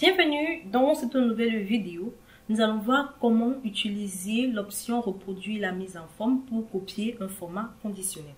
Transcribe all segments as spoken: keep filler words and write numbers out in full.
Bienvenue dans cette nouvelle vidéo. Nous allons voir comment utiliser l'option reproduire la mise en forme pour copier un format conditionné.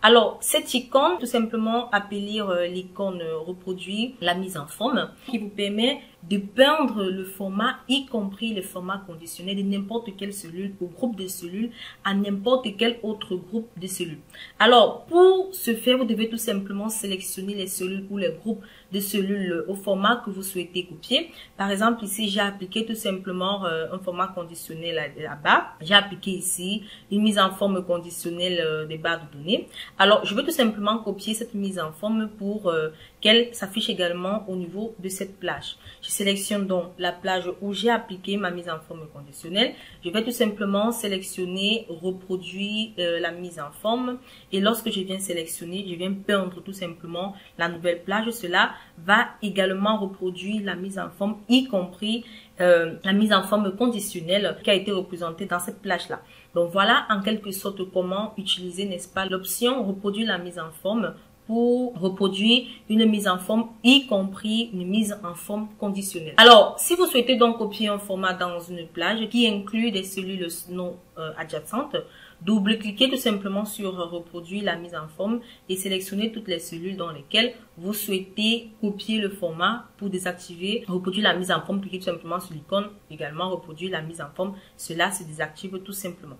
Alors, cette icône, tout simplement appelée euh, l'icône reproduire la mise en forme, qui vous permet de peindre le format, y compris le format conditionné de n'importe quelle cellule ou groupe de cellules à n'importe quel autre groupe de cellules. Alors, pour ce faire, vous devez tout simplement sélectionner les cellules ou les groupes de cellules au format que vous souhaitez copier. Par exemple, ici, j'ai appliqué tout simplement un format conditionnel là-bas. J'ai appliqué ici une mise en forme conditionnelle des barres de données. Alors, je vais tout simplement copier cette mise en forme pour euh, qu'elle s'affiche également au niveau de cette plage. Je sélectionne donc la plage où j'ai appliqué ma mise en forme conditionnelle. Je vais tout simplement sélectionner, reproduire euh, la mise en forme. Et lorsque je viens sélectionner, je viens peindre tout simplement la nouvelle plage. Cela va également reproduire la mise en forme, y compris euh, la mise en forme conditionnelle qui a été représentée dans cette plage-là. Donc voilà en quelque sorte comment utiliser, n'est-ce pas, l'option reproduire la mise en forme pour reproduire une mise en forme, y compris une mise en forme conditionnelle. Alors, si vous souhaitez donc copier un format dans une plage qui inclut des cellules non euh, adjacentes, double-cliquez tout simplement sur reproduire la mise en forme et sélectionnez toutes les cellules dans lesquelles vous souhaitez copier le format. Pour désactiver reproduire la mise en forme, cliquez tout simplement sur l'icône également reproduire la mise en forme. Cela se désactive tout simplement.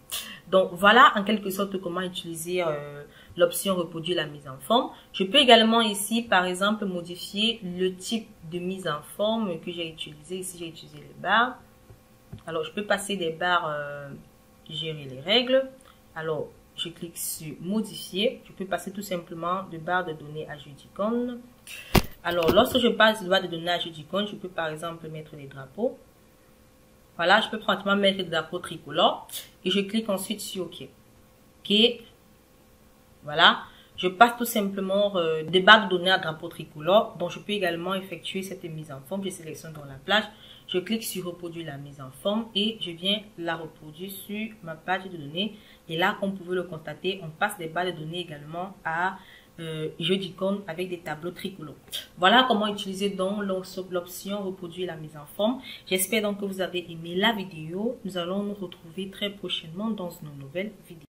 Donc voilà en quelque sorte comment utiliser euh, l'option reproduire la mise en forme. Je peux également ici par exemple modifier le type de mise en forme que j'ai utilisé. Ici j'ai utilisé les barres. Alors je peux passer des barres, euh, gérer les règles. Alors, je clique sur modifier. Je peux passer tout simplement de barre de données à jeu d'icône. Alors, lorsque je passe de barre de données à jeu d'icône, je peux par exemple mettre les drapeaux. Voilà, je peux pratiquement mettre les drapeaux tricolores. Et je clique ensuite sur OK. OK. Voilà. Je passe tout simplement euh, des barres de données à drapeau tricolore. Donc, je peux également effectuer cette mise en forme. Je sélectionne dans la plage. Je clique sur reproduire la mise en forme et je viens la reproduire sur ma page de données. Et là, comme vous pouvez le constater, on passe des barres de données également à euh, jeu d'icônes avec des tableaux tricolores. Voilà comment utiliser donc l'option reproduire la mise en forme. J'espère donc que vous avez aimé la vidéo. Nous allons nous retrouver très prochainement dans une nouvelle vidéo.